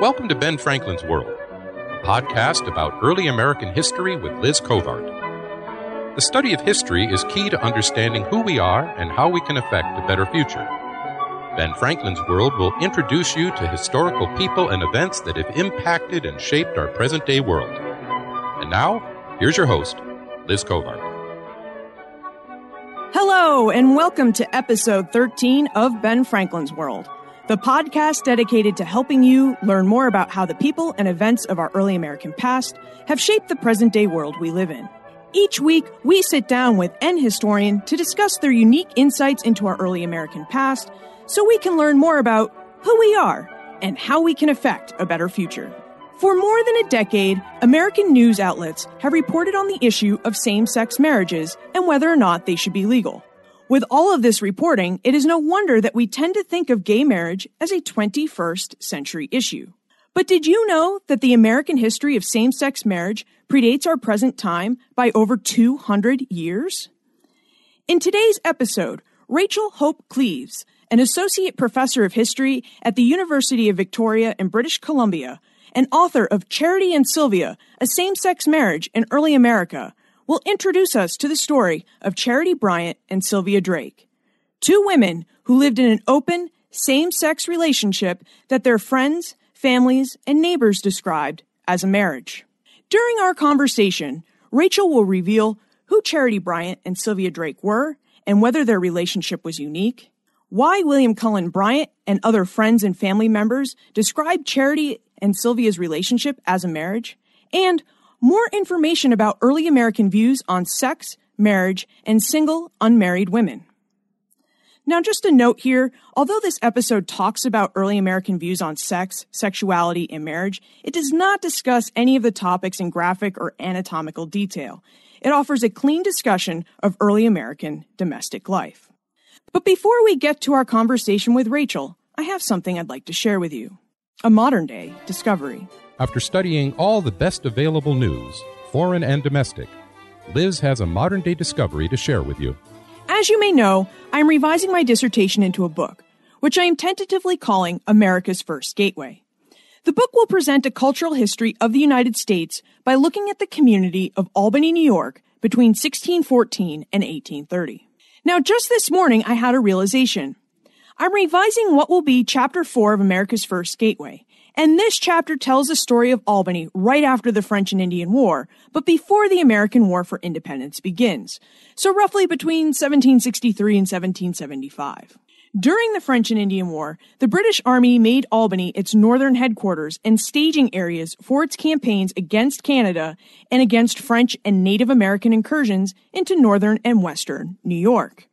Welcome to Ben Franklin's World, a podcast about early American history with Liz Covart. The study of history is key to understanding who we are and how we can affect a better future. Ben Franklin's World will introduce you to historical people and events that have impacted and shaped our present-day world. And now, here's your host, Liz Covart. Hello, and welcome to episode 13 of Ben Franklin's World, the podcast dedicated to helping you learn more about how the people and events of our early American past have shaped the present-day world we live in. Each week, we sit down with an historian to discuss their unique insights into our early American past so we can learn more about who we are and how we can affect a better future. For more than a decade, American news outlets have reported on the issue of same-sex marriages and whether or not they should be legal. With all of this reporting, it is no wonder that we tend to think of gay marriage as a 21st century issue. But did you know that the American history of same-sex marriage predates our present time by over 200 years? In today's episode, Rachel Hope Cleves, an associate professor of history at the University of Victoria in British Columbia, and author of Charity and Sylvia, A Same-Sex Marriage in Early America, will introduce us to the story of Charity Bryant and Sylvia Drake, two women who lived in an open, same-sex relationship that their friends, families, and neighbors described as a marriage. During our conversation, Rachel will reveal who Charity Bryant and Sylvia Drake were and whether their relationship was unique, why William Cullen Bryant and other friends and family members described Charity and Sylvia's relationship as a marriage, and more information about early American views on sex, marriage, and single, unmarried women. Now, just a note here, although this episode talks about early American views on sex, sexuality, and marriage, it does not discuss any of the topics in graphic or anatomical detail. It offers a clean discussion of early American domestic life. But before we get to our conversation with Rachel, I have something I'd like to share with you. A modern-day discovery. After studying all the best available news, foreign and domestic, Liz has a modern-day discovery to share with you. As you may know, I'm revising my dissertation into a book, which I am tentatively calling America's First Gateway. The book will present a cultural history of the United States by looking at the community of Albany, New York, between 1614 and 1830. Now, just this morning, I had a realization. I'm revising what will be Chapter 4 of America's First Gateway, and this chapter tells the story of Albany right after the French and Indian War, but before the American War for Independence begins, so roughly between 1763 and 1775. During the French and Indian War, the British Army made Albany its northern headquarters and staging areas for its campaigns against Canada and against French and Native American incursions into northern and western New York.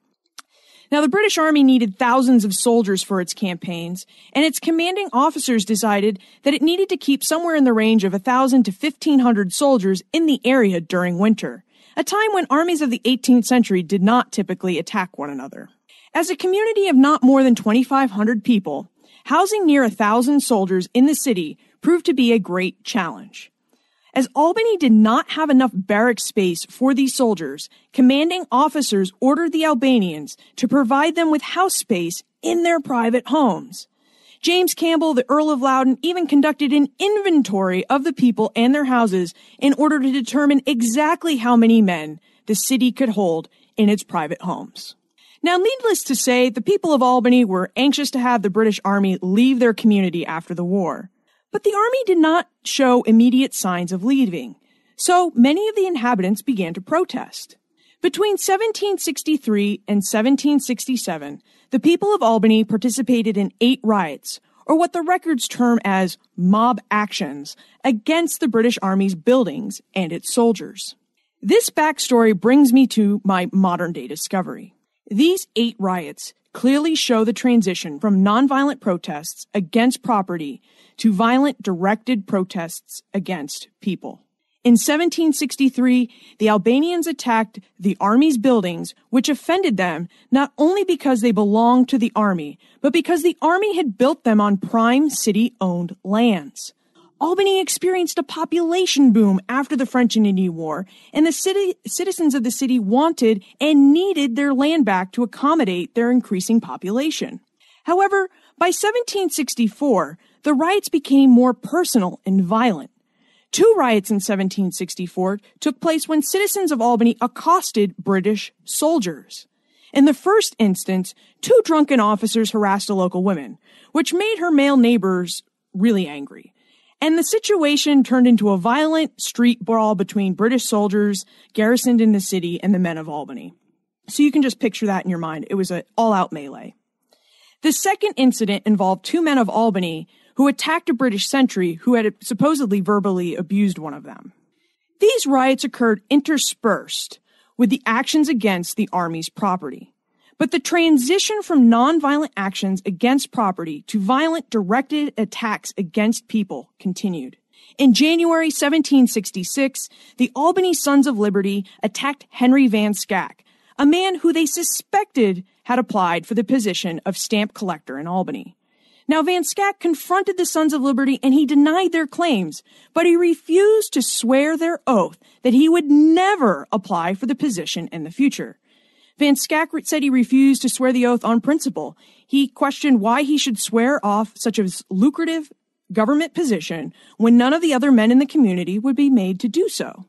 Now, the British Army needed thousands of soldiers for its campaigns, and its commanding officers decided that it needed to keep somewhere in the range of 1,000 to 1,500 soldiers in the area during winter, a time when armies of the 18th century did not typically attack one another. As a community of not more than 2,500 people, housing near 1,000 soldiers in the city proved to be a great challenge. As Albany did not have enough barrack space for these soldiers, commanding officers ordered the Albanians to provide them with house space in their private homes. James Campbell, the Earl of Loudon, even conducted an inventory of the people and their houses in order to determine exactly how many men the city could hold in its private homes. Now, needless to say, the people of Albany were anxious to have the British Army leave their community after the war. But the army did not show immediate signs of leaving, so many of the inhabitants began to protest. Between 1763 and 1767, the people of Albany participated in 8 riots, or what the records term as mob actions, against the British Army's buildings and its soldiers. This backstory brings me to my modern-day discovery. These 8 riots clearly show the transition from nonviolent protests against property to violent, directed protests against people. In 1763, the Albanians attacked the army's buildings, which offended them not only because they belonged to the army, but because the army had built them on prime city-owned lands. Albany experienced a population boom after the French and Indian War, and the citizens of the city wanted and needed their land back to accommodate their increasing population. However, by 1764, the riots became more personal and violent. Two riots in 1764 took place when citizens of Albany accosted British soldiers. In the first instance, two drunken officers harassed a local woman, which made her male neighbors really angry. And the situation turned into a violent street brawl between British soldiers garrisoned in the city and the men of Albany. So you can just picture that in your mind. It was an all-out melee. The second incident involved two men of Albany who attacked a British sentry who had supposedly verbally abused one of them. These riots occurred interspersed with the actions against the army's property. But the transition from nonviolent actions against property to violent directed attacks against people continued. In January 1766, the Albany Sons of Liberty attacked Henry Van Schaack, a man who they suspected had applied for the position of stamp collector in Albany. Now, Van Schaack confronted the Sons of Liberty and he denied their claims, but he refused to swear their oath that he would never apply for the position in the future. Van Schaack said he refused to swear the oath on principle. He questioned why he should swear off such a lucrative government position when none of the other men in the community would be made to do so.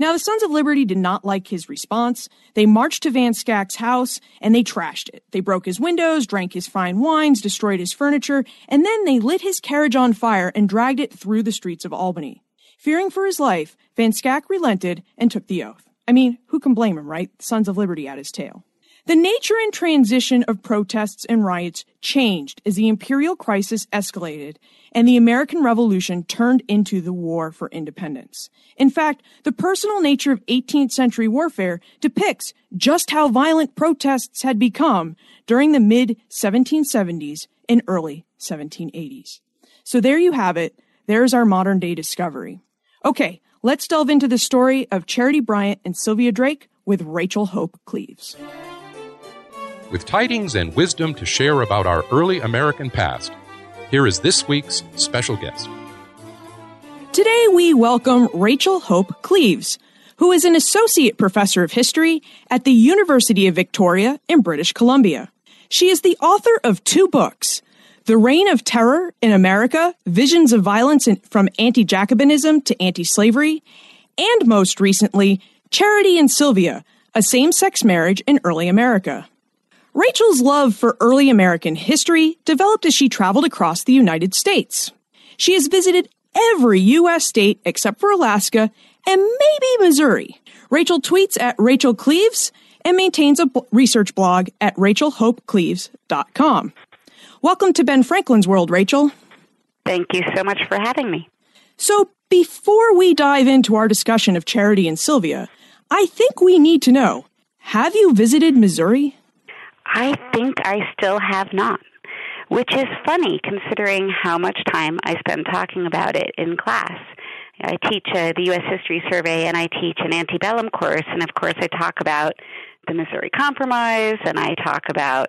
Now, the Sons of Liberty did not like his response. They marched to Van Schack's house, and they trashed it. They broke his windows, drank his fine wines, destroyed his furniture, and then they lit his carriage on fire and dragged it through the streets of Albany. Fearing for his life, Van Schaack relented and took the oath. I mean, who can blame him, right? Sons of Liberty at his tail. The nature and transition of protests and riots changed as the imperial crisis escalated and the American Revolution turned into the War for Independence. In fact, the personal nature of 18th century warfare depicts just how violent protests had become during the mid-1770s and early 1780s. So there you have it. There's our modern day discovery. Okay, let's delve into the story of Charity Bryant and Sylvia Drake with Rachel Hope Cleves. With tidings and wisdom to share about our early American past, here is this week's special guest. Today we welcome Rachel Hope Cleves, who is an associate professor of history at the University of Victoria in British Columbia. She is the author of two books, The Reign of Terror in America, Visions of Violence from Anti-Jacobinism to Anti-Slavery, and most recently, Charity and Sylvia, A Same-Sex Marriage in Early America. Rachel's love for early American history developed as she traveled across the United States. She has visited every U.S. state except for Alaska and maybe Missouri. Rachel tweets at Rachel Cleves and maintains a research blog at rachelhopecleves.com. Welcome to Ben Franklin's World, Rachel. Thank you so much for having me. So before we dive into our discussion of Charity and Sylvia, I think we need to know, have you visited Missouri? I think I still have not, which is funny considering how much time I spend talking about it in class. I teach the U.S. History Survey, and I teach an antebellum course, and of course I talk about the Missouri Compromise, and I talk about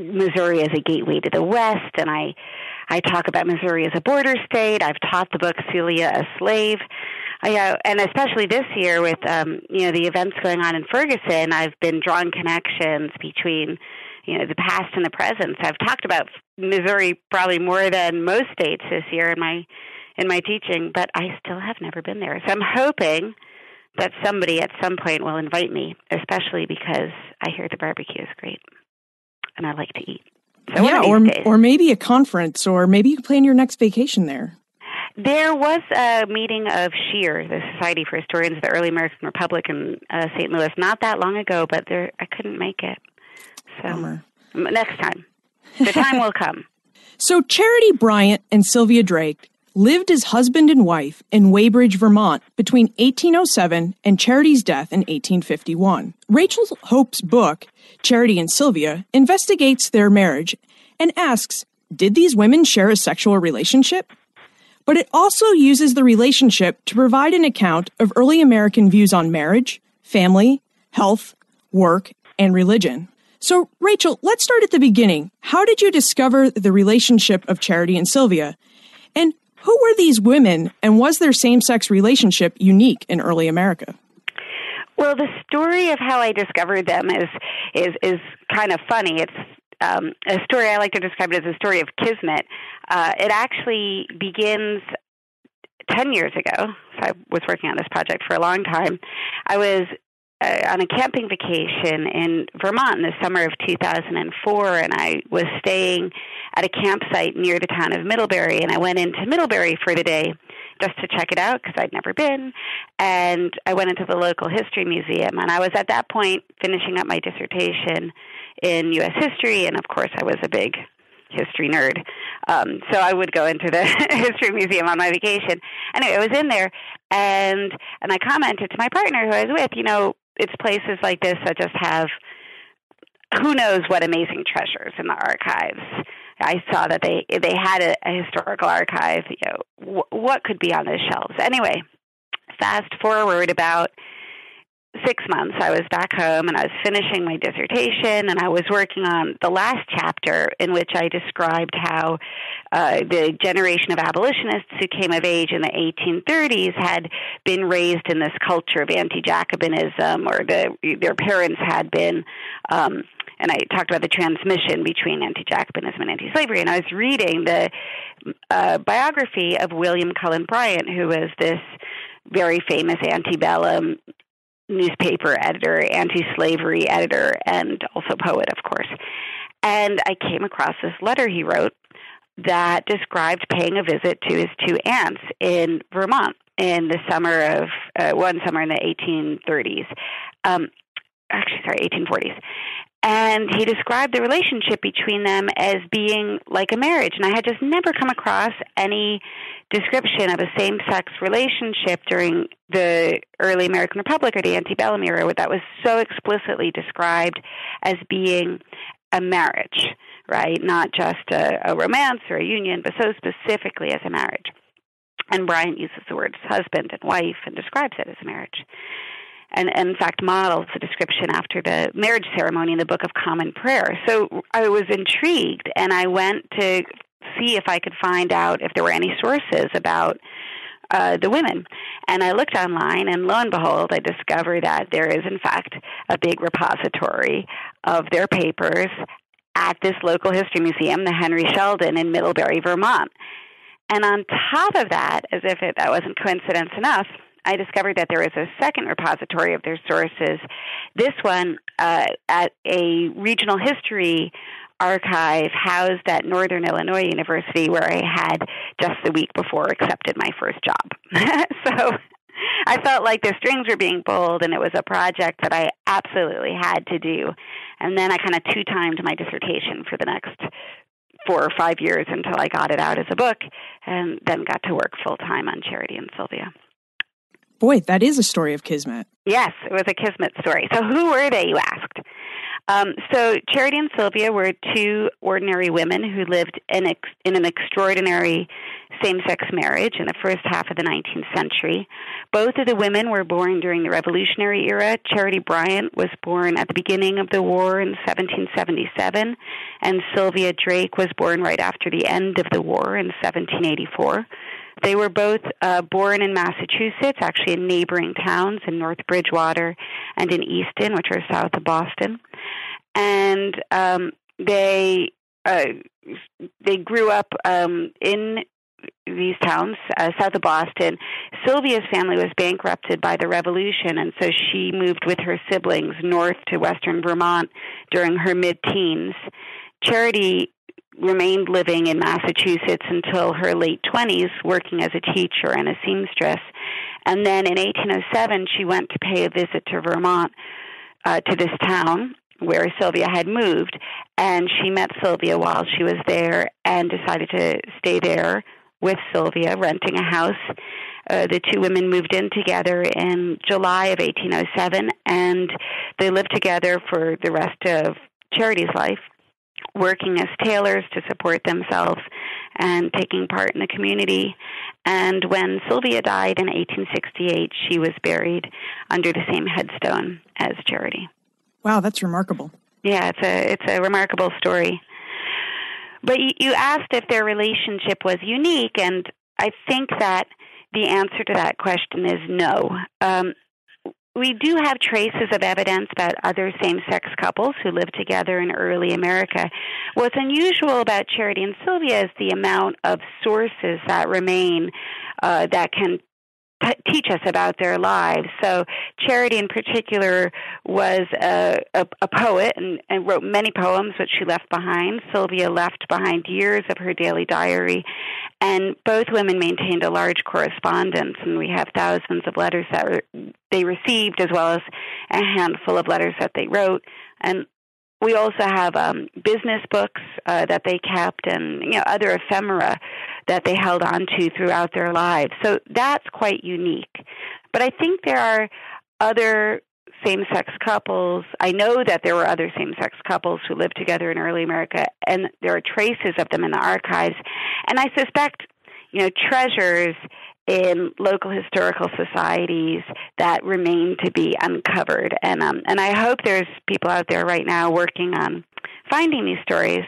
Missouri as a gateway to the West, and I talk about Missouri as a border state. I've taught the book Celia, a Slave. And especially this year with, the events going on in Ferguson, I've been drawing connections between, the past and the present. So I've talked about Missouri probably more than most states this year in my teaching, but I still have never been there. So I'm hoping that somebody at some point will invite me, especially because I hear the barbecue is great and I like to eat. So yeah, or maybe a conference, or maybe you can plan your next vacation there. There was a meeting of SHEAR, the Society for Historians of the Early American Republic, in St. Louis not that long ago, but I couldn't make it. So Bummer. Next time. The time will come. So Charity Bryant and Sylvia Drake lived as husband and wife in Weybridge, Vermont between 1807 and Charity's death in 1851. Rachel Hope's book, Charity and Sylvia, investigates their marriage and asks, did these women share a sexual relationship? But it also uses the relationship to provide an account of early American views on marriage, family, health, work, and religion. So, Rachel, let's start at the beginning. How did you discover the relationship of Charity and Sylvia? And who were these women, and was their same-sex relationship unique in early America? Well, the story of how I discovered them is kind of funny. It's a story I like to describe it as a story of kismet. It actually begins 10 years ago. So I was working on this project for a long time. I was on a camping vacation in Vermont in the summer of 2004, and I was staying at a campsite near the town of Middlebury, and I went into Middlebury for the day just to check it out because I'd never been, and I went into the local history museum, and I was at that point finishing up my dissertation in U.S. history, and of course I was a big history nerd, so I would go into the history museum on my vacation. Anyway, I was in there, and I commented to my partner who I was with, you know, it's places like this that just have who knows what amazing treasures in the archives. I saw that they had a historical archive. You know, what could be on those shelves? Anyway, fast forward about 6 months, I was back home and I was finishing my dissertation, and I was working on the last chapter in which I described how the generation of abolitionists who came of age in the 1830s had been raised in this culture of anti-Jacobinism, or their parents had been, and I talked about the transmission between anti-Jacobinism and anti-slavery, and I was reading the biography of William Cullen Bryant, who was this very famous antebellum newspaper editor, anti-slavery editor, and also poet, of course. And I came across this letter he wrote that described paying a visit to his two aunts in Vermont in the summer of, one summer in the 1840s. And he described the relationship between them as being like a marriage. And I had just never come across any description of a same-sex relationship during the early American Republic or the antebellum era that was so explicitly described as being a marriage, right? Not just a romance or a union, but so specifically as a marriage. And Bryant uses the words husband and wife and describes it as marriage. And in fact, models the description after the marriage ceremony in the Book of Common Prayer. So I was intrigued, and I went to see if I could find out if there were any sources about the women. And I looked online, and lo and behold, I discovered that there is, in fact, a big repository of their papers at this local history museum, the Henry Sheldon in Middlebury, Vermont. And on top of that, as if that wasn't coincidence enough, I discovered that there was a second repository of their sources, this one at a regional history archive housed at Northern Illinois University, where I had just the week before accepted my first job. So I felt like the strings were being pulled, and it was a project that I absolutely had to do. And then I kind of two-timed my dissertation for the next 4 or 5 years until I got it out as a book, and then got to work full-time on Charity and Sylvia. Boy, that is a story of kismet. Yes, it was a kismet story. So who were they, you asked? So Charity and Sylvia were two ordinary women who lived in an extraordinary same-sex marriage in the first half of the 19th century. Both of the women were born during the Revolutionary era. Charity Bryant was born at the beginning of the war in 1777, and Sylvia Drake was born right after the end of the war in 1784. They were both born in Massachusetts, actually in neighboring towns in North Bridgewater and in Easton, which are south of Boston. And they grew up in these towns south of Boston. Sylvia's family was bankrupted by the Revolution, and so she moved with her siblings north to western Vermont during her mid-teens. Charity remained living in Massachusetts until her late 20s, working as a teacher and a seamstress. And then in 1807, she went to pay a visit to Vermont, to this town where Sylvia had moved. And she met Sylvia while she was there and decided to stay there with Sylvia, renting a house. The two women moved in together in July of 1807, and they lived together for the rest of Charity's life, working as tailors to support themselves and taking part in the community. And when Sylvia died in 1868, she was buried under the same headstone as Charity. Wow, that's remarkable. Yeah, it's a remarkable story. But you asked if their relationship was unique, and I think that the answer to that question is no. We do have traces of evidence about other same-sex couples who lived together in early America. What's unusual about Charity and Sylvia is the amount of sources that remain that can teach us about their lives. So Charity in particular was a poet and wrote many poems, which she left behind. Sylvia left behind years of her daily diary, and both women maintained a large correspondence, and we have thousands of letters that they received, as well as a handful of letters that they wrote. And we also have business books that they kept, and other ephemera that they held on to throughout their lives. So that's quite unique. But I think there are other same-sex couples. I know that there were other same-sex couples who lived together in early America, and there are traces of them in the archives. And I suspect, treasures in local historical societies that remain to be uncovered. And I hope there's people out there right now working on finding these stories.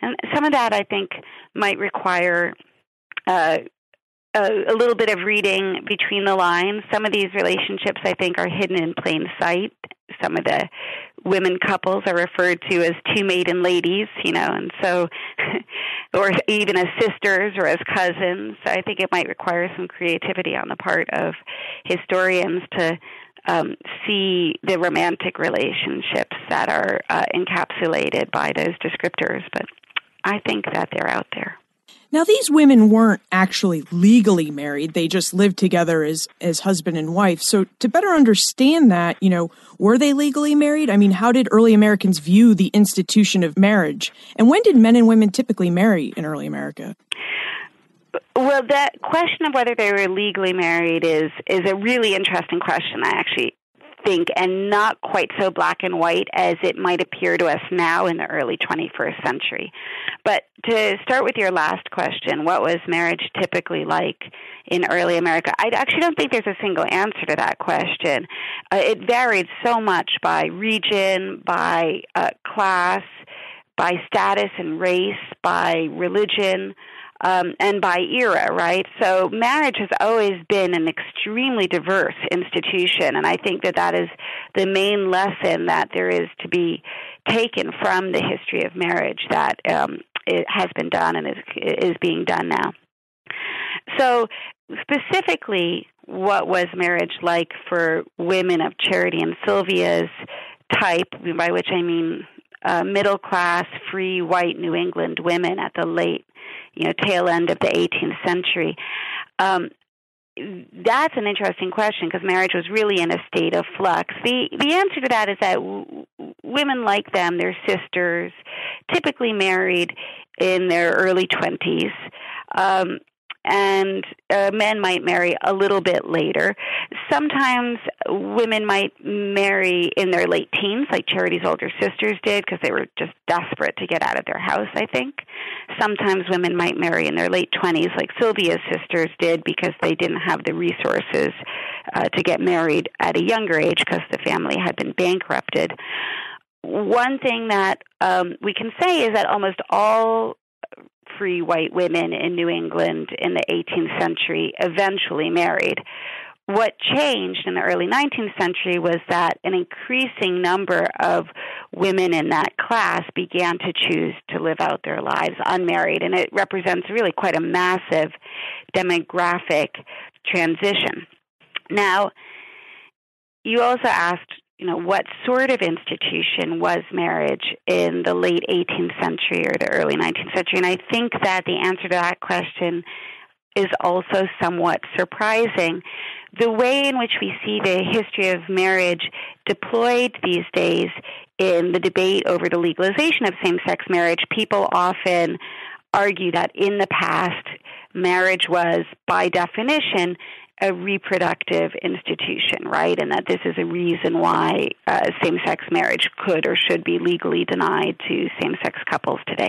And some of that, I think, might require a little bit of reading between the lines. Some of these relationships, I think, are hidden in plain sight. Some of the women couples are referred to as two maiden ladies, and so, or even as sisters or as cousins. So I think it might require some creativity on the part of historians to see the romantic relationships that are encapsulated by those descriptors. But I think that they're out there. Now, these women weren't actually legally married. They just lived together as husband and wife. So to better understand that, were they legally married? I mean, how did early Americans view the institution of marriage? And when did men and women typically marry in early America? Well, that question of whether they were legally married is a really interesting question, I actually think, and not quite so black and white as it might appear to us now in the early 21st century. But to start with your last question, what was marriage typically like in early America? I actually don't think there's a single answer to that question. It varied so much by region, by class, by status and race, by religion, and by era, right? So marriage has always been an extremely diverse institution, and I think that is the main lesson that there is to be taken from the history of marriage that it has been done and is being done now. So specifically, what was marriage like for women of Charity and Sylvia's type, by which I mean middle-class, free, white New England women at the late tail end of the 18th century. That's an interesting question because marriage was really in a state of flux. The answer to that is that women like them, their sisters, typically married in their early 20s, and men might marry a little bit later. Sometimes women might marry in their late teens, like Charity's older sisters did, because they were just desperate to get out of their house, I think. Sometimes women might marry in their late 20s, like Sylvia's sisters did, because they didn't have the resources to get married at a younger age because the family had been bankrupted. One thing that we can say is that almost all free white women in New England in the 18th century eventually married. What changed in the early 19th century was that an increasing number of women in that class began to choose to live out their lives unmarried, and it represents really quite a massive demographic transition. Now, you also asked, what sort of institution was marriage in the late 18th century or the early 19th century? And I think that the answer to that question is also somewhat surprising. The way in which we see the history of marriage deployed these days in the debate over the legalization of same-sex marriage, people often argue that in the past, marriage was, by definition, a reproductive institution, right? And that this is a reason why same-sex marriage could or should be legally denied to same-sex couples today.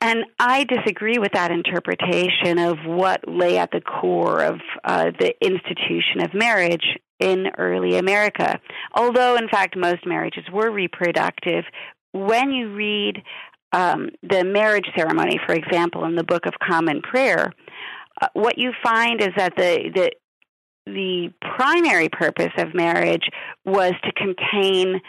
And I disagree with that interpretation of what lay at the core of the institution of marriage in early America. Although, in fact, most marriages were reproductive, when you read the marriage ceremony, for example, in the Book of Common Prayer, what you find is that the the primary purpose of marriage was to contain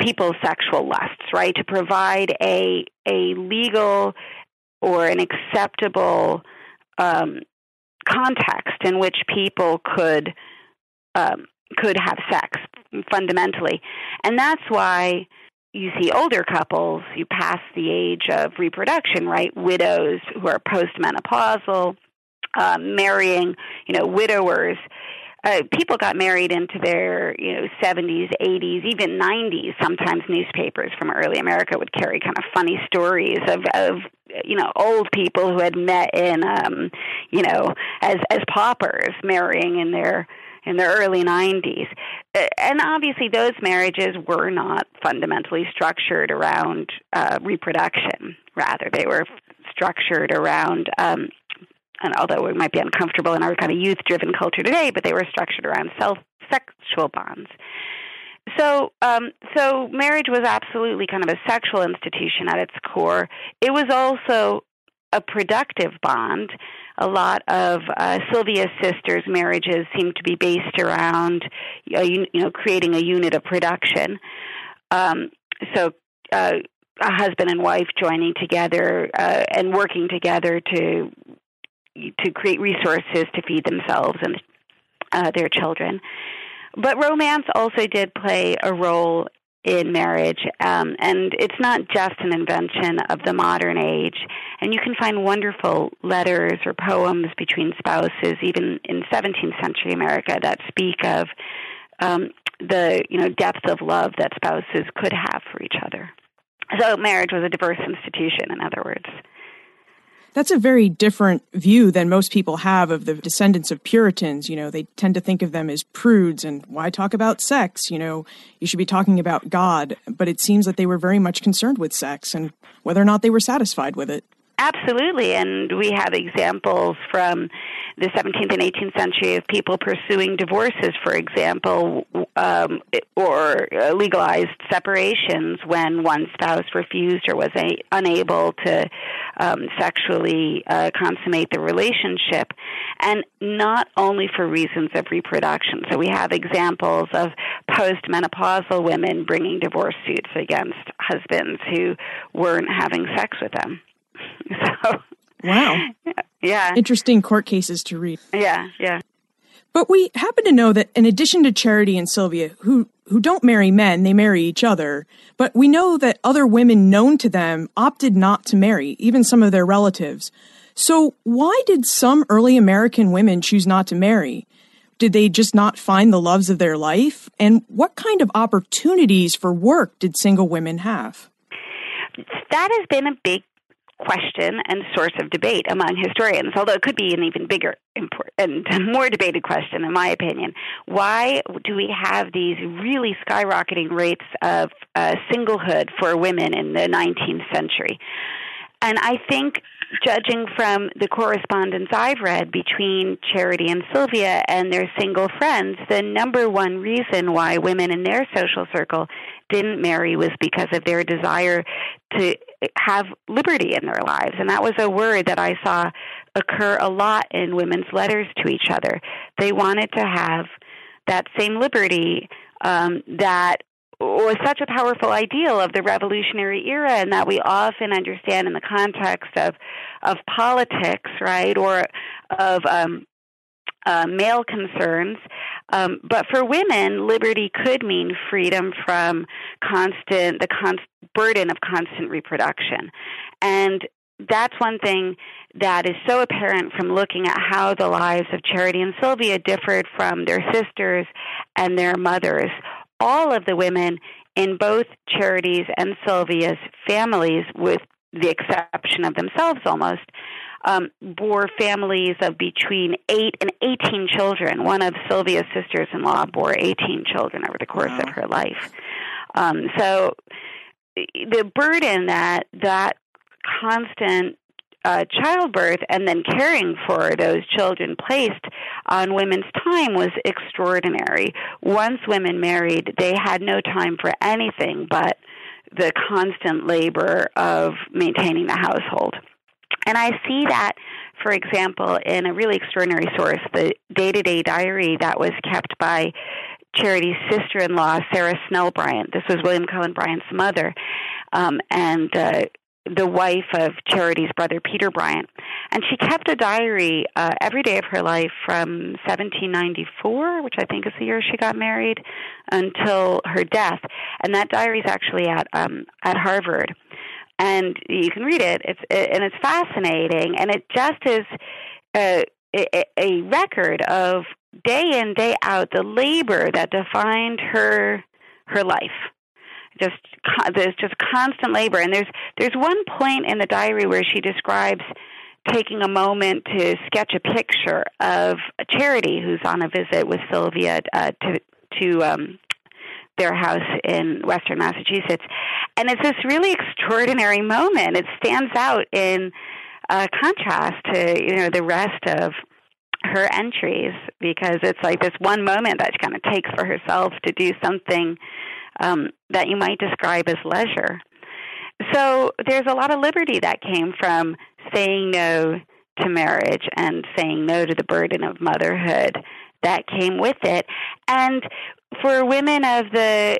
people's sexual lusts, right? To provide a legal or an acceptable context in which people could have sex, fundamentally. And that's why you see older couples who pass the age of reproduction, right? Widows who are postmenopausal, marrying, widowers. People got married into their, 70s, 80s, even 90s. Sometimes newspapers from early America would carry kind of funny stories of old people who had met in, as paupers marrying in their early 90s. And obviously those marriages were not fundamentally structured around reproduction. Rather, they were structured around, and although we might be uncomfortable in our kind of youth-driven culture today, but they were structured around sexual bonds. So marriage was absolutely kind of a sexual institution at its core. It was also a productive bond. A lot of Sylvia's sisters' marriages seem to be based around, creating a unit of production. So a husband and wife joining together and working together to create resources to feed themselves and their children. But romance also did play a role in marriage, and it's not just an invention of the modern age. And you can find wonderful letters or poems between spouses, even in 17th century America, that speak of the depth of love that spouses could have for each other. So marriage was a diverse institution, in other words. That's a very different view than most people have of the descendants of Puritans. They tend to think of them as prudes and why talk about sex? You should be talking about God. But it seems that they were very much concerned with sex and whether or not they were satisfied with it. Absolutely. And we have examples from the 17th and 18th century of people pursuing divorces, for example, or legalized separations when one spouse refused or was unable to sexually consummate the relationship, and not only for reasons of reproduction. So we have examples of postmenopausal women bringing divorce suits against husbands who weren't having sex with them. So, wow. Yeah. Interesting court cases to read. Yeah, yeah. But we happen to know that in addition to Charity and Sylvia, who don't marry men, they marry each other. But we know that other women known to them opted not to marry, even some of their relatives. So why did some early American women choose not to marry? Did they just not find the loves of their life? And what kind of opportunities for work did single women have? That has been a big question and source of debate among historians, although it could be an even bigger and more debated question, in my opinion. Why do we have these really skyrocketing rates of singlehood for women in the 19th century? And I think, judging from the correspondence I've read between Charity and Sylvia and their single friends, the number one reason why women in their social circle didn't marry was because of their desire to have liberty in their lives. And that was a word that I saw occur a lot in women's letters to each other. They wanted to have that same liberty that was such a powerful ideal of the revolutionary era, and that we often understand in the context of politics, right, or of male concerns. But for women, liberty could mean freedom from burden of constant reproduction. And that's one thing that is so apparent from looking at how the lives of Charity and Sylvia differed from their sisters and their mothers. All of the women in both Charity's and Sylvia's families, with the exception of themselves almost, bore families of between 8 and 18 children. One of Sylvia's sisters-in-law bore 18 children over the course of her life. So the burden that constant childbirth and then caring for those children placed on women's time was extraordinary. Once women married, they had no time for anything but the constant labor of maintaining the household. And I see that for example, in a really extraordinary source, the day-to-day diary that was kept by Charity's sister-in-law, Sarah Snell Bryant. This was William Cullen Bryant's mother, and the wife of Charity's brother, Peter Bryant. And she kept a diary every day of her life from 1794, which I think is the year she got married, until her death. And that diary is actually at Harvard. And you can read it, it's fascinating. And it just is a record of day in, day out, the labor that defined her life. There's just constant labor. And there's one point in the diary where she describes taking a moment to sketch a picture of Charity, who's on a visit with Sylvia to their house in Western Massachusetts. And it's this really extraordinary moment. It stands out in contrast to the rest of her entries, because it's like this one moment that she kind of takes for herself to do something that you might describe as leisure. So there's a lot of liberty that came from saying no to marriage and saying no to the burden of motherhood that came with it. And for women of the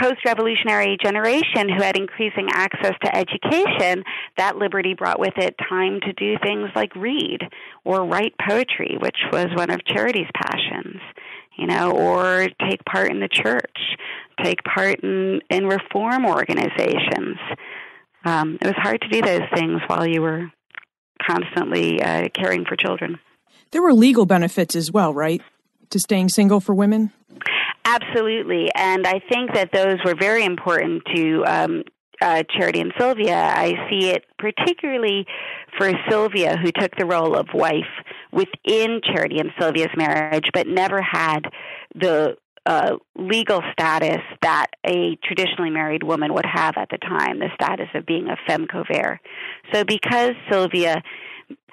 post-revolutionary generation who had increasing access to education, that liberty brought with it time to do things like read or write poetry, which was one of Charity's passions, or take part in the church, take part in reform organizations. It was hard to do those things while you were constantly caring for children. There were legal benefits as well, right, to staying single for women? Absolutely, and I think that those were very important to Charity and Sylvia. I see it particularly for Sylvia, who took the role of wife within Charity and Sylvia's marriage, but never had the legal status that a traditionally married woman would have at the time, the status of being a femme couvert. So because Sylvia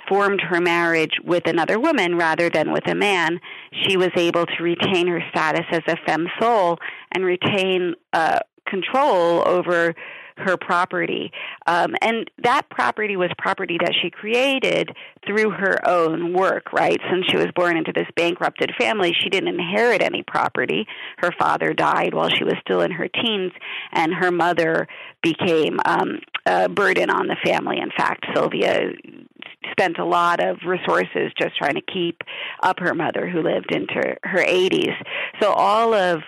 formed her marriage with another woman rather than with a man, she was able to retain her status as a femme sole and retain control over her property. And that property was property that she created through her own work, right? Since she was born into this bankrupted family, she didn't inherit any property. Her father died while she was still in her teens, and her mother became a burden on the family. In fact, Sylvia spent a lot of resources just trying to keep up her mother, who lived into her 80s. So all of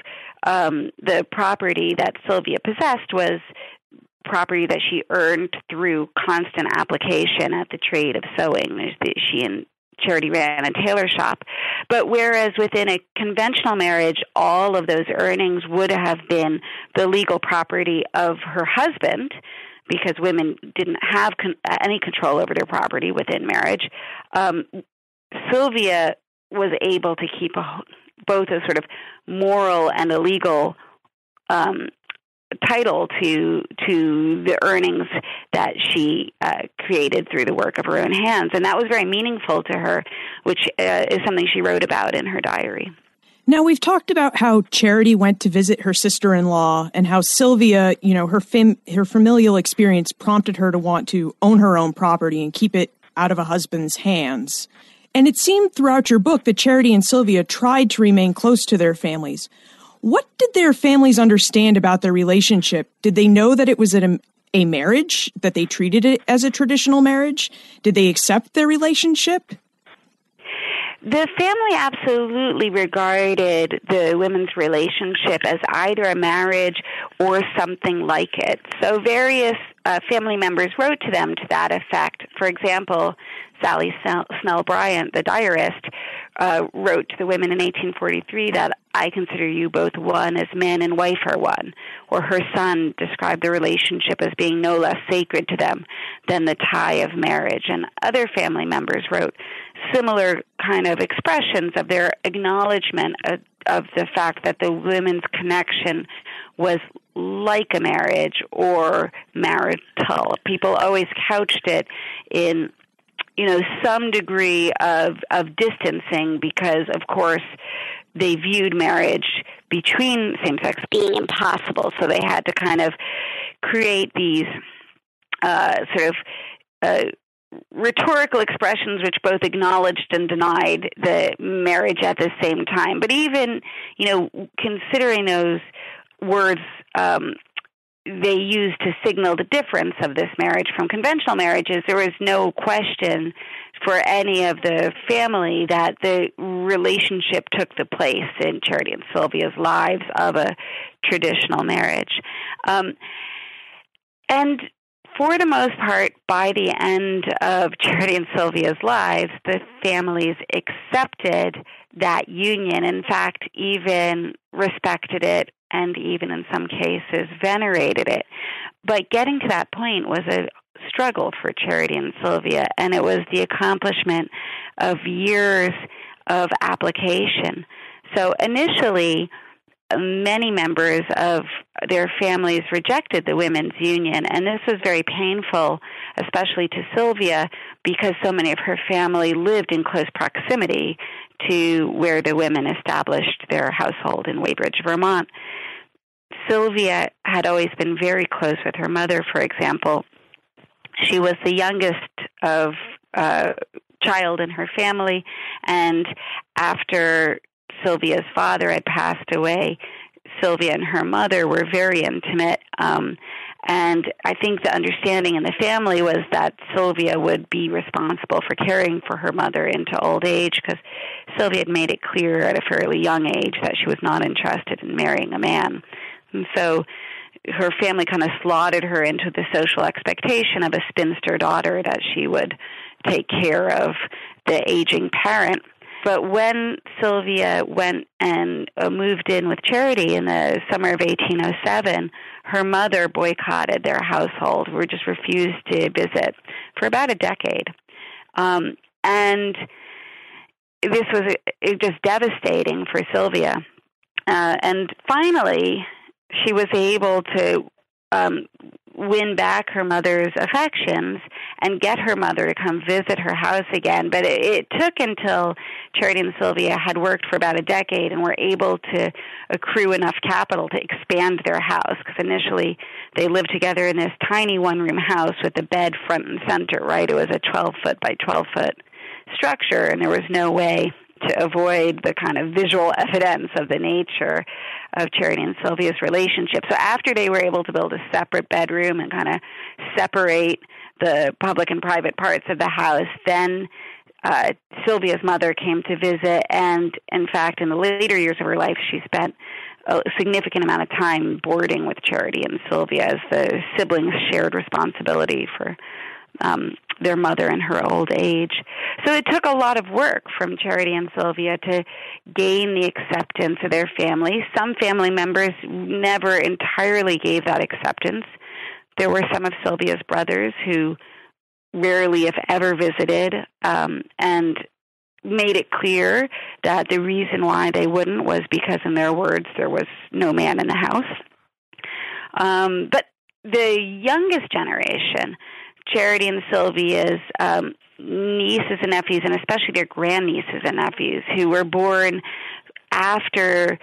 the property that Sylvia possessed was property that she earned through constant application at the trade of sewing. She and Charity ran a tailor shop. But whereas within a conventional marriage, all of those earnings would have been the legal property of her husband, because women didn't have any control over their property within marriage, Sylvia was able to keep both a sort of moral and a legal title to the earnings that she created through the work of her own hands. And that was very meaningful to her, which is something she wrote about in her diary. Now, we've talked about how Charity went to visit her sister-in-law and how Sylvia, her familial experience prompted her to want to own her own property and keep it out of a husband's hands. And it seemed throughout your book that Charity and Sylvia tried to remain close to their families. What did their families understand about their relationship? Did they know that it was a marriage, that they treated it as a traditional marriage? Did they accept their relationship? The family absolutely regarded the women's relationship as either a marriage or something like it. So various family members wrote to them to that effect. For example, Sally Snell Bryant, the diarist, wrote to the women in 1843 that I consider you both one as man and wife are one. Or her son described the relationship as being no less sacred to them than the tie of marriage. And other family members wrote similar kind of expressions of their acknowledgement of the fact that the women's connection was like a marriage or marital. People always couched it in some degree of distancing, because, of course, they viewed marriage between same-sex being impossible. So they had to kind of create these sort of rhetorical expressions which both acknowledged and denied the marriage at the same time. But even, considering those words they used to signal the difference of this marriage from conventional marriages, there was no question for any of the family that the relationship took the place in Charity and Sylvia's lives of a traditional marriage. And for the most part, by the end of Charity and Sylvia's lives, the families accepted that union. In fact, even respected it, and even in some cases venerated it. But getting to that point was a struggle for Charity and Sylvia, and it was the accomplishment of years of application. So initially, many members of their families rejected the women's union, and this was very painful, especially to Sylvia, because so many of her family lived in close proximity to where the women established their household in Weybridge, Vermont. Sylvia had always been very close with her mother, for example. She was the youngest of child in her family, and after Sylvia's father had passed away, Sylvia and her mother were very intimate, and I think the understanding in the family was that Sylvia would be responsible for caring for her mother into old age, because Sylvia had made it clear at a fairly young age that she was not interested in marrying a man. And so her family kind of slotted her into the social expectation of a spinster daughter, that she would take care of the aging parent. But when Sylvia went and moved in with Charity in the summer of 1807, her mother boycotted their household, or just refused to visit for about a decade. And this was just devastating for Sylvia. And finally, she was able to win back her mother's affections and get her mother to come visit her house again. But it took until Charity and Sylvia had worked for about a decade and were able to accrue enough capital to expand their house, because initially they lived together in this tiny one-room house with a bed front and center, right? It was a 12-foot by 12-foot structure, and there was no way to avoid the kind of visual evidence of the nature of Charity and Sylvia's relationship. So after they were able to build a separate bedroom and kind of separate the public and private parts of the house, then Sylvia's mother came to visit, and in fact, in the later years of her life, she spent a significant amount of time boarding with Charity and Sylvia, as the siblings shared responsibility for their mother in her old age. So it took a lot of work from Charity and Sylvia to gain the acceptance of their family. Some family members never entirely gave that acceptance. There were some of Sylvia's brothers who rarely, if ever, visited, and made it clear that the reason why they wouldn't was because, in their words, there was no man in the house. But the youngest generation, Charity and Sylvia's nieces and nephews, and especially their grandnieces and nephews, who were born after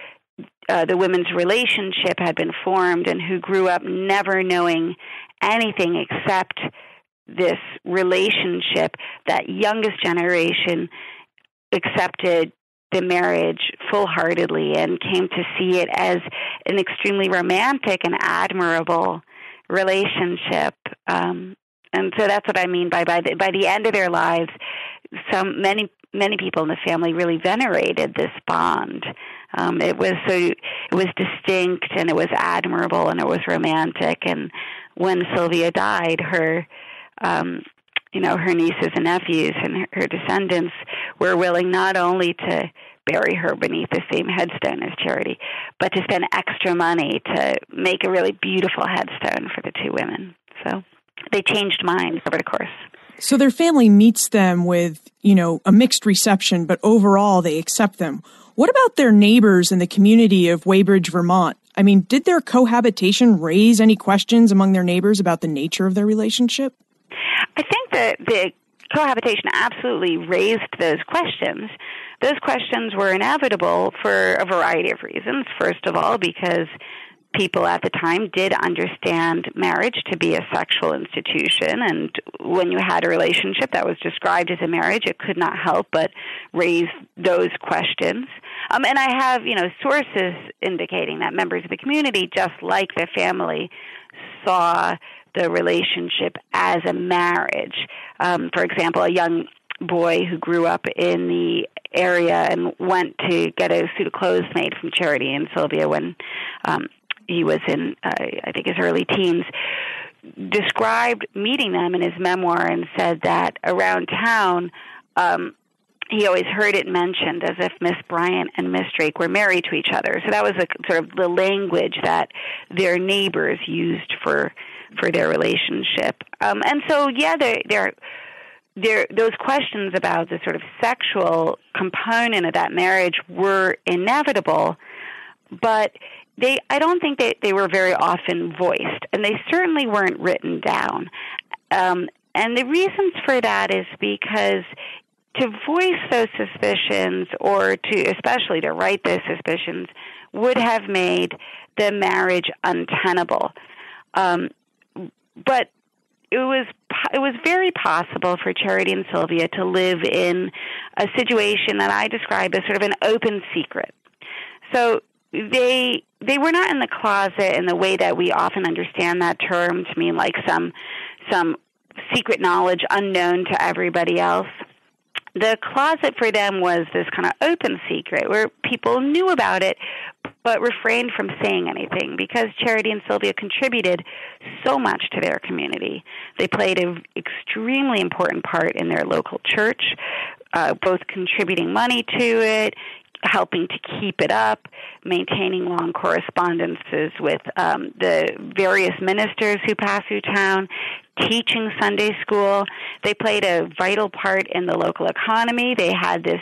the women's relationship had been formed, and who grew up never knowing anything except this relationship, that youngest generation accepted the marriage full-heartedly and came to see it as an extremely romantic and admirable relationship. And so that's what I mean by the end of their lives, many people in the family really venerated this bond. It was distinct, and it was admirable, and it was romantic. And when Sylvia died, her her nieces and nephews and her descendants were willing not only to bury her beneath the same headstone as Charity, but to spend extra money to make a really beautiful headstone for the two women. So they changed minds over the course. So their family meets them with, a mixed reception, but overall they accept them. What about their neighbors in the community of Weybridge, Vermont? I mean, did their cohabitation raise any questions among their neighbors about the nature of their relationship? I think that the cohabitation absolutely raised those questions. Those questions were inevitable for a variety of reasons. First of all, because people at the time did understand marriage to be a sexual institution, and when you had a relationship that was described as a marriage, it could not help but raise those questions. And I have, sources indicating that members of the community, just like the family, saw the relationship as a marriage. For example, a young boy who grew up in the area and went to get a suit of clothes made from Charity and Sylvia when he was in, I think, his early teens, described meeting them in his memoir and said that around town, he always heard it mentioned as if Miss Bryant and Miss Drake were married to each other. So that was sort of the language that their neighbors used for their relationship. And so, yeah, those questions about the sort of sexual component of that marriage were inevitable, but I don't think they were very often voiced, and they certainly weren't written down. And the reasons for that is because to voice those suspicions, or especially to write those suspicions, would have made the marriage untenable. But it was very possible for Charity and Sylvia to live in a situation that I describe as sort of an open secret. So they were not in the closet in the way that we often understand that term to mean, like some secret knowledge unknown to everybody else. The closet for them was this kind of open secret where people knew about it but refrained from saying anything because Charity and Sylvia contributed so much to their community. They played an extremely important part in their local church, both contributing money to it, helping to keep it up, maintaining long correspondences with the various ministers who passed through town, teaching Sunday school. They played a vital part in the local economy. They had this,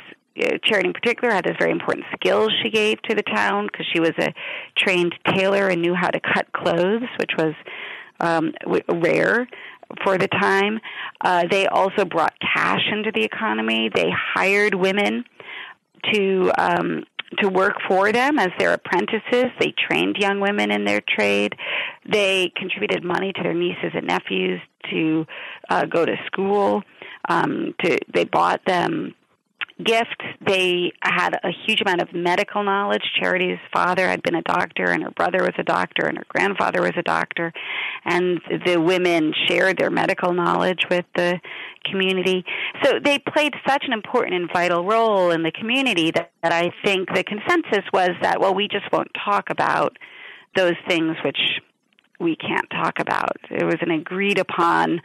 Charity in particular, had this very important skill she gave to the town because she was a trained tailor and knew how to cut clothes, which was rare for the time. They also brought cash into the economy. They hired women to work for them as their apprentices. They trained young women in their trade. They contributed money to their nieces and nephews to go to school. They bought them gifts. They had a huge amount of medical knowledge. Charity's father had been a doctor, and her brother was a doctor, and her grandfather was a doctor. And the women shared their medical knowledge with the community. So they played such an important and vital role in the community that I think the consensus was that, well, we just won't talk about those things which we can't talk about. It was an agreed upon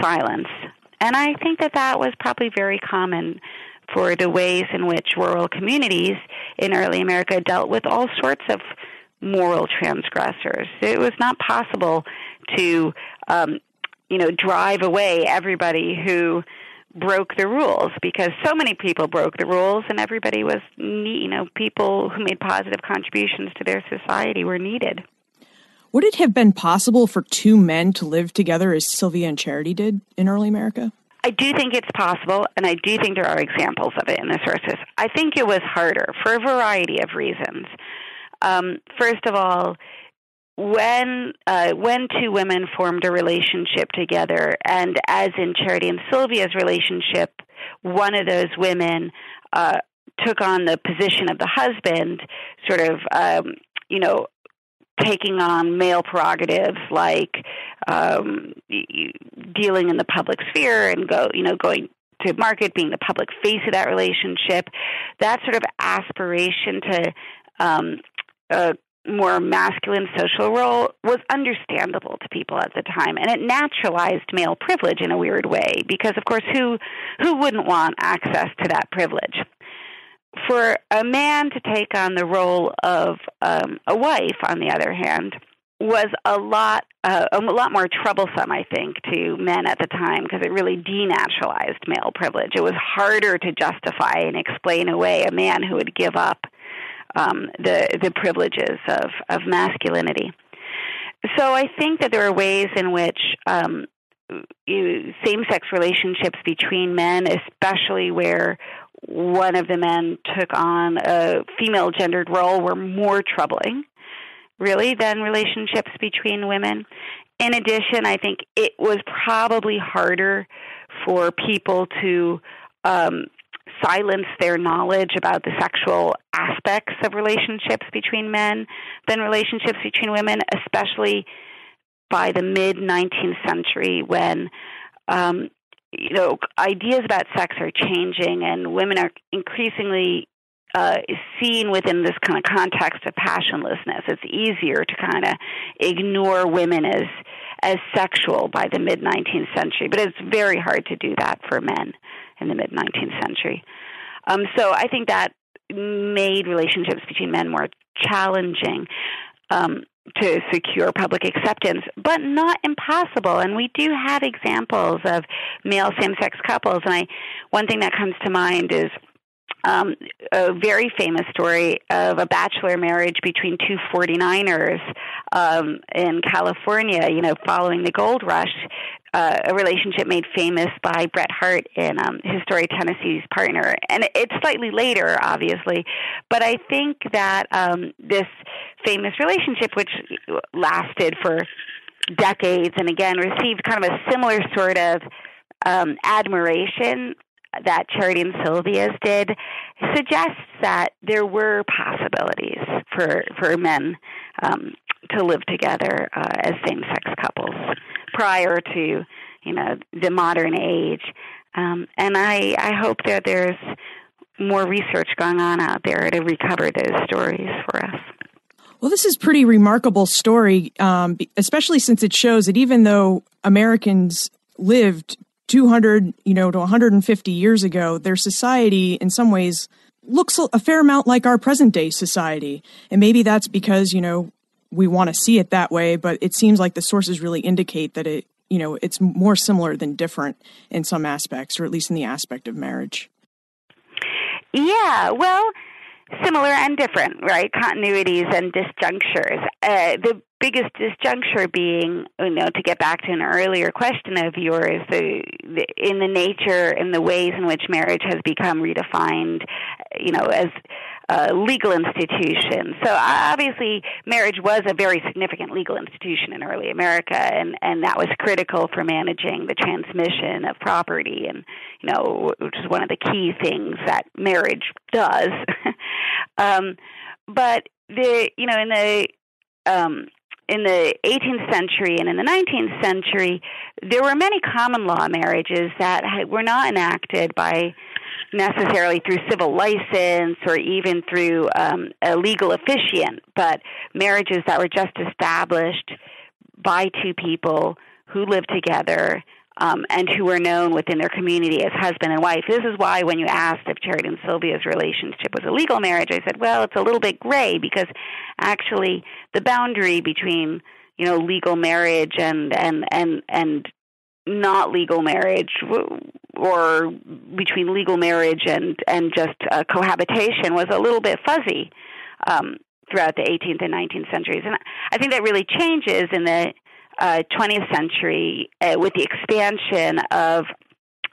silence. And I think that was probably very common for the ways in which rural communities in early America dealt with all sorts of moral transgressors. It was not possible to, drive away everybody who broke the rules because so many people broke the rules and everybody was, people who made positive contributions to their society were needed. Would it have been possible for two men to live together as Sylvia and Charity did in early America? I do think it's possible, and I do think there are examples of it in the sources. I think it was harder for a variety of reasons. First of all, when two women formed a relationship together, and as in Charity and Sylvia's relationship, one of those women took on the position of the husband, sort of, taking on male prerogatives like dealing in the public sphere and going to market, being the public face of that relationship, that sort of aspiration to a more masculine social role was understandable to people at the time, and it naturalized male privilege in a weird way because, of course, who wouldn't want access to that privilege? For a man to take on the role of a wife, on the other hand, was a lot more troublesome, I think, to men at the time because it really denaturalized male privilege. It was harder to justify and explain away a man who would give up the privileges of masculinity. So I think that there are ways in which same-sex relationships between men, especially where one of the men took on a female-gendered role, were more troubling really than relationships between women. In addition, I think it was probably harder for people to silence their knowledge about the sexual aspects of relationships between men than relationships between women, especially by the mid-19th century when ideas about sex are changing and women are increasingly seen within this kind of context of passionlessness. It's easier to kind of ignore women as sexual by the mid-19th century, but it's very hard to do that for men in the mid-19th century. So I think that made relationships between men more challenging to secure public acceptance, but not impossible. And we do have examples of male same-sex couples. And one thing that comes to mind is a very famous story of a bachelor marriage between two 49ers in California, following the gold rush, a relationship made famous by Bret Harte in his story, Tennessee's Partner. And it's slightly later, obviously, but I think that this famous relationship, which lasted for decades and, again, received kind of a similar sort of admiration that Charity and Sylvia's did, suggests that there were possibilities for men to live together as same-sex couples prior to, the modern age. And I hope that there's more research going on out there to recover those stories for us. Well, this is a pretty remarkable story, especially since it shows that even though Americans lived 200, to 150 years ago, their society in some ways looks a fair amount like our present day society. And maybe that's because, we want to see it that way, but it seems like the sources really indicate that it, it's more similar than different in some aspects, or at least in the aspect of marriage. Yeah, well, similar and different, right? Continuities and disjunctures. The biggest disjuncture being, to get back to an earlier question of yours, in the nature and the ways in which marriage has become redefined, as a legal institution. So obviously, marriage was a very significant legal institution in early America, and that was critical for managing the transmission of property, and which is one of the key things that marriage does. But in the 18th century and in the 19th century, there were many common law marriages that were not enacted by necessarily through civil license or even through a legal officiant, but marriages that were just established by two people who lived together and who were known within their community as husband and wife. This is why when you asked if Charity and Sylvia's relationship was a legal marriage, I said, well, it's a little bit gray, because actually the boundary between, legal marriage and not legal marriage, or between legal marriage and just cohabitation, was a little bit fuzzy throughout the 18th and 19th centuries. And I think that really changes in the 20th century with the expansion of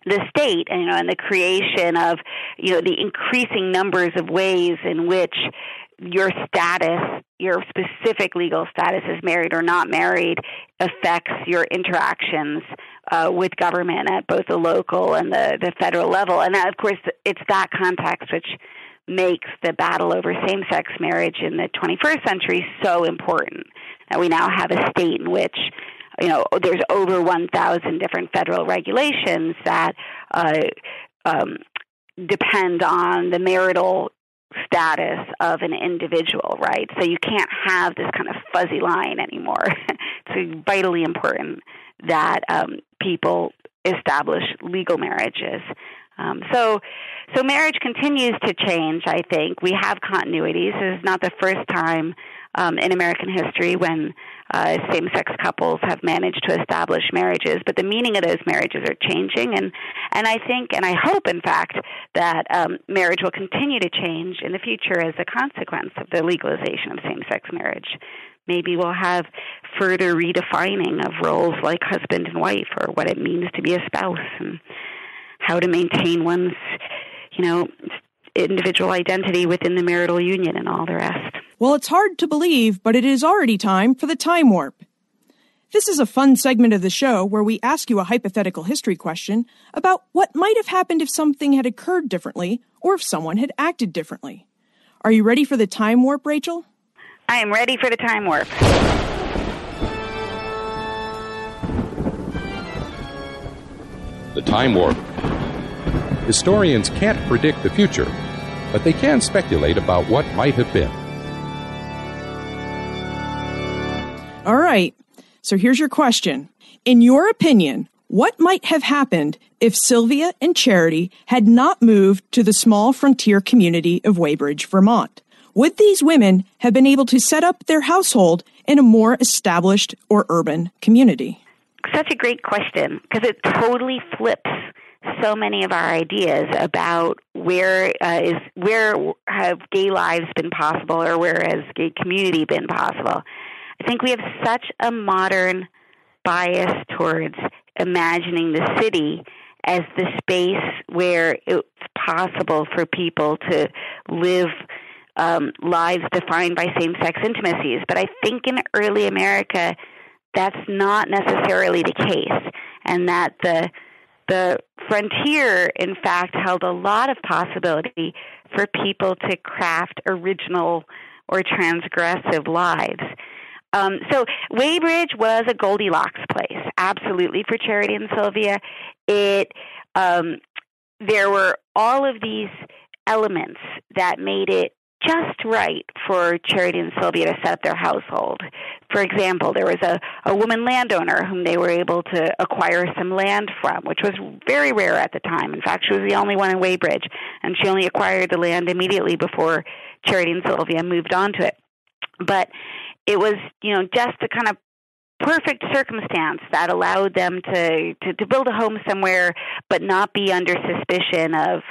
the state and the creation of, the increasing numbers of ways in which your status, your specific legal status as married or not married, affects your interactions with government at both the local and the federal level. And that, of course, it's that context which makes the battle over same-sex marriage in the 21st century so important, that we now have a state in which, there's over 1,000 different federal regulations that depend on the marital status of an individual, right? So you can't have this kind of fuzzy line anymore. It's vitally important that people establish legal marriages. So marriage continues to change, I think. We have continuities. This is not the first time in American history when same-sex couples have managed to establish marriages, but the meaning of those marriages are changing, and I think, and I hope, in fact, that marriage will continue to change in the future as a consequence of the legalization of same-sex marriage. Maybe we'll have further redefining of roles like husband and wife, or what it means to be a spouse, and how to maintain one's, individual identity within the marital union and all the rest. Well, it's hard to believe, but it is already time for the Time Warp. This is a fun segment of the show where we ask you a hypothetical history question about what might have happened if something had occurred differently or if someone had acted differently. Are you ready for the Time Warp, Rachel? I am ready for the Time Warp. The Time Warp. Historians can't predict the future, but they can speculate about what might have been. All right, so here's your question. In your opinion, what might have happened if Sylvia and Charity had not moved to the small frontier community of Weybridge, Vermont? Would these women have been able to set up their household in a more established or urban community? Such a great question, because it totally flips so many of our ideas about where have gay lives been possible or where has gay community been possible. I think we have such a modern bias towards imagining the city as the space where it's possible for people to live lives defined by same-sex intimacies. But I think in early America, that's not necessarily the case, and that the frontier, in fact, held a lot of possibility for people to craft original or transgressive lives. So Weybridge was a Goldilocks place, absolutely, for Charity and Sylvia. There were all of these elements that made it just right for Charity and Sylvia to set up their household. For example, there was a woman landowner whom they were able to acquire some land from, which was very rare at the time. In fact, she was the only one in Weybridge, and she only acquired the land immediately before Charity and Sylvia moved on to it. But it was, just the kind of perfect circumstance that allowed them to build a home somewhere but not be under suspicion of,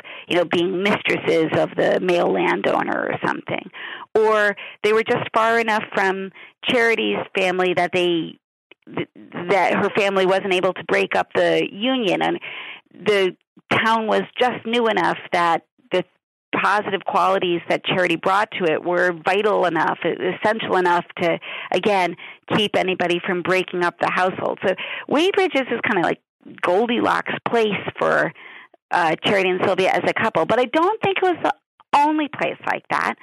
being mistresses of the male landowner or something. Or they were just far enough from Charity's family that that her family wasn't able to break up the union. And the town was just new enough that the positive qualities that Charity brought to it were vital enough, essential enough to, again, keep anybody from breaking up the household. So Weybridge is this kind of like Goldilocks place for Charity and Sylvia as a couple. But I don't think it was the only place like that.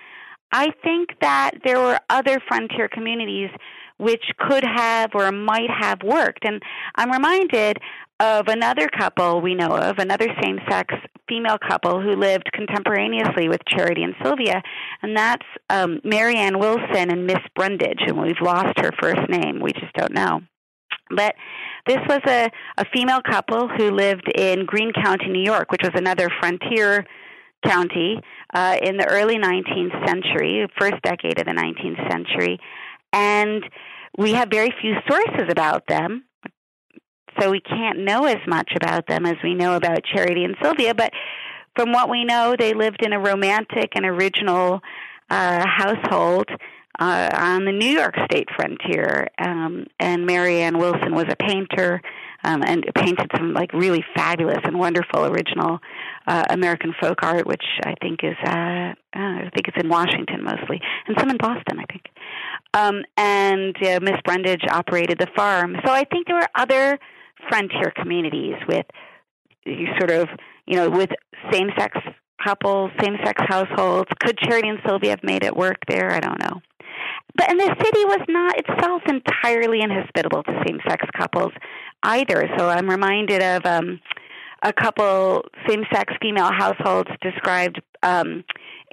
I think that there were other frontier communities which could have or might have worked. And I'm reminded of another couple we know of, another same-sex female couple who lived contemporaneously with Charity and Sylvia, and that's Mary Ann Wilson and Miss Brundage, and we've lost her first name. We just don't know. But this was a female couple who lived in Greene County, New York, which was another frontier county in the early 19th century, first decade of the 19th century, and we have very few sources about them. So we can't know as much about them as we know about Charity and Sylvia, but from what we know, they lived in a romantic and original household on the New York state frontier, and Mary Ann Wilson was a painter and painted some really fabulous and wonderful original American folk art, which I think is I think it's in Washington mostly, and some in Boston, I think. And Miss Brundage operated the farm. So I think there were other frontier communities with with same-sex couples, same-sex households. Could Charity and Sylvia have made it work there? I don't know. And the city was not itself entirely inhospitable to same-sex couples either. So I'm reminded of a couple same-sex female households described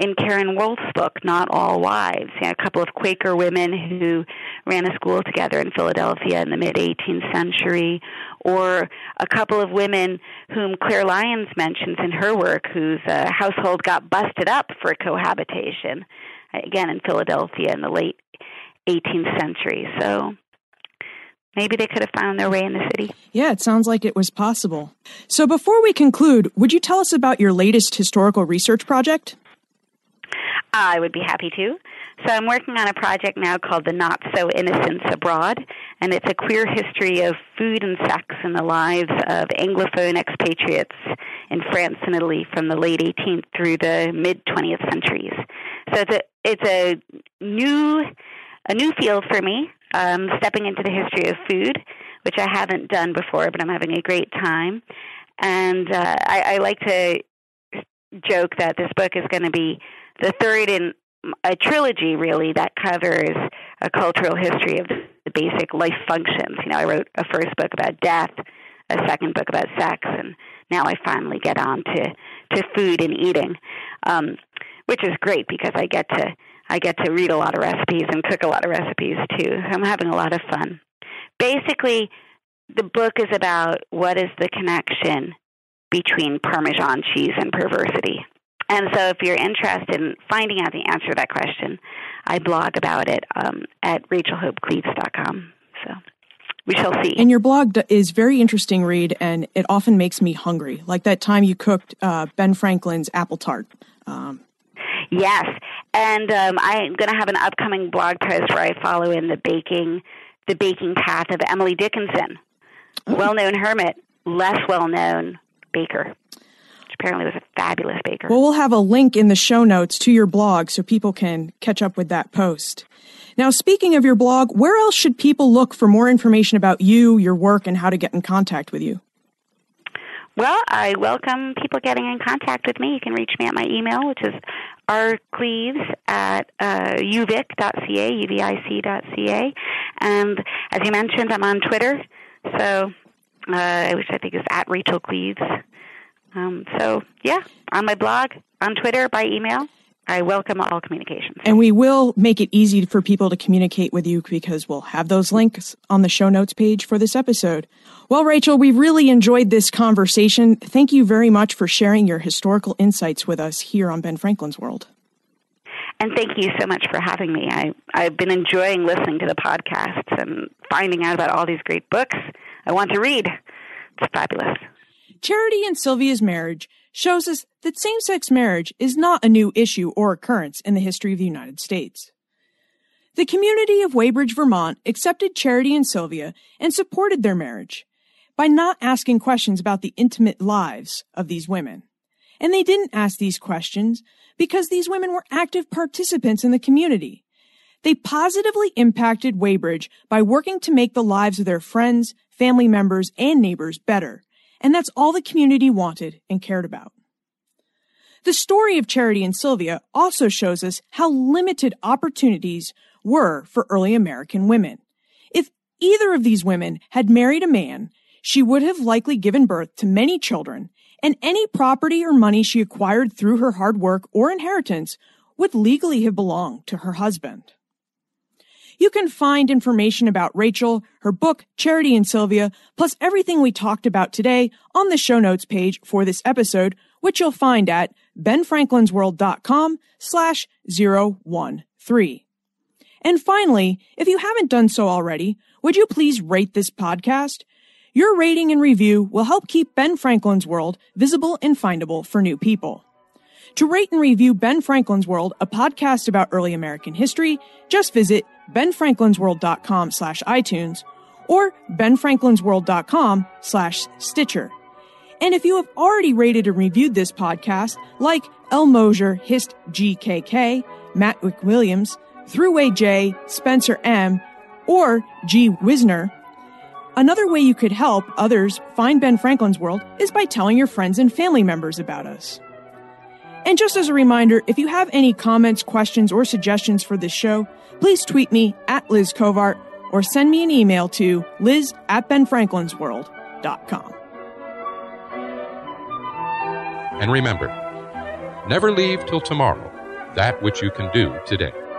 in Karen Wolfe's book, Not All Wives, a couple of Quaker women who ran a school together in Philadelphia in the mid-18th century, or a couple of women whom Claire Lyons mentions in her work whose household got busted up for cohabitation, again, in Philadelphia in the late 18th century. So maybe they could have found their way in the city. Yeah, it sounds like it was possible. So before we conclude, would you tell us about your latest historical research project? I would be happy to. So I'm working on a project now called The Not So Innocents Abroad, and it's a queer history of food and sex in the lives of Anglophone expatriates in France and Italy from the late 18th through the mid-20th centuries. So it's a a new field for me, stepping into the history of food, which I haven't done before, but I'm having a great time. And I like to joke that this book is going to be the third in a trilogy, really, that covers a cultural history of the basic life functions. You know, I wrote a first book about death, a second book about sex, and now I finally get on to food and eating, which is great because I get to read a lot of recipes and cook a lot of recipes, too. I'm having a lot of fun. Basically, the book is about what is the connection between Parmesan cheese and perversity. And so if you're interested in finding out the answer to that question, I blog about it at rachelhopecleves.com. So we shall see. And your blog is very interesting read, and it often makes me hungry, like that time you cooked Ben Franklin's apple tart. Yes, and I'm going to have an upcoming blog post where I follow in the baking path of Emily Dickinson, well-known hermit, less well-known baker. Apparently was a fabulous baker. Well, we'll have a link in the show notes to your blog so people can catch up with that post. Now, speaking of your blog, where else should people look for more information about you, your work, and how to get in contact with you? Well, I welcome people getting in contact with me. You can reach me at my email, which is rcleves@uvic.ca, uvic.ca. And as you mentioned, I'm on Twitter, so which I think is at Rachel Cleves. So, yeah, on my blog, on Twitter, by email, I welcome all communications. And we will make it easy for people to communicate with you because we'll have those links on the show notes page for this episode. Well, Rachel, we really enjoyed this conversation. Thank you very much for sharing your historical insights with us here on Ben Franklin's World. And thank you so much for having me. I've been enjoying listening to the podcasts and finding out about all these great books I want to read. It's fabulous. Charity and Sylvia's marriage shows us that same-sex marriage is not a new issue or occurrence in the history of the United States. The community of Weybridge, Vermont, accepted Charity and Sylvia and supported their marriage by not asking questions about the intimate lives of these women. And they didn't ask these questions because these women were active participants in the community. They positively impacted Weybridge by working to make the lives of their friends, family members, and neighbors better. And that's all the community wanted and cared about. The story of Charity and Sylvia also shows us how limited opportunities were for early American women. If either of these women had married a man, she would have likely given birth to many children, and any property or money she acquired through her hard work or inheritance would legally have belonged to her husband. You can find information about Rachel, her book, Charity and Sylvia, plus everything we talked about today on the show notes page for this episode, which you'll find at benfranklinsworld.com/013. And finally, if you haven't done so already, would you please rate this podcast? Your rating and review will help keep Ben Franklin's World visible and findable for new people. To rate and review Ben Franklin's World, a podcast about early American history, just visit benfranklinsworld.com/iTunes or benfranklinsworld.com/Stitcher. And if you have already rated and reviewed this podcast, like L. Mosier, Hist GKK, Matt Wick-Williams, Thruway J, Spencer M, or G. Wisner, another way you could help others find Ben Franklin's World is by telling your friends and family members about us. And just as a reminder, if you have any comments, questions, or suggestions for this show, please tweet me at Liz Covart or send me an email to liz@benfranklinsworld.com. And remember, never leave till tomorrow that which you can do today.